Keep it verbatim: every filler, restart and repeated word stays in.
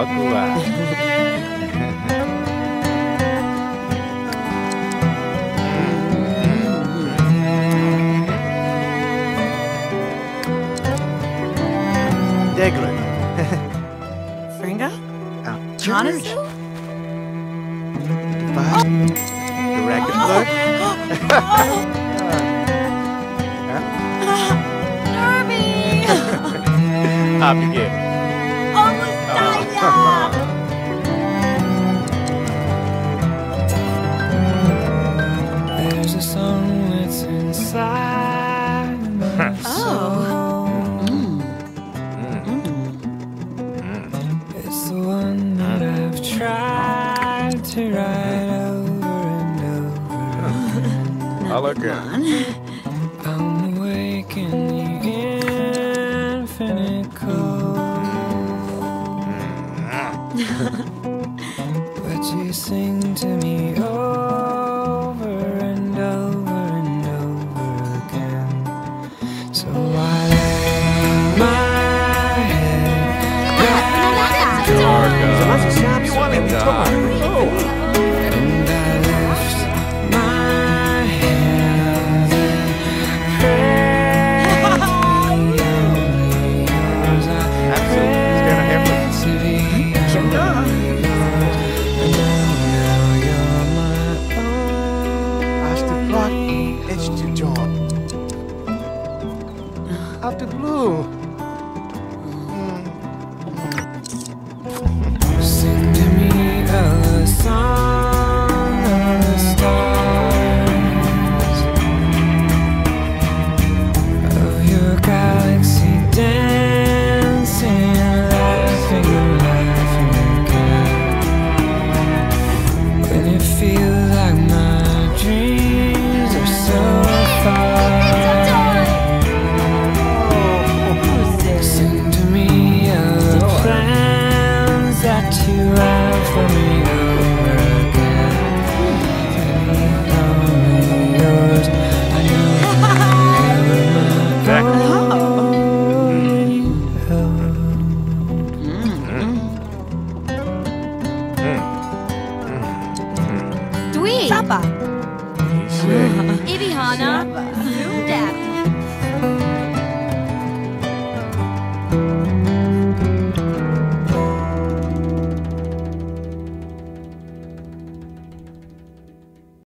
Agua. Fringa? Honestly? The racket flirt? Derby! Hop again. Oh, Messiah! To ride over and over. I like it. I'm awake in the infinite cold. But you sing to me over and over and over again. So I lay my head back to the dark. And I lift my hands and pray only yours. I pray only yours. Now after blue. Ibihana.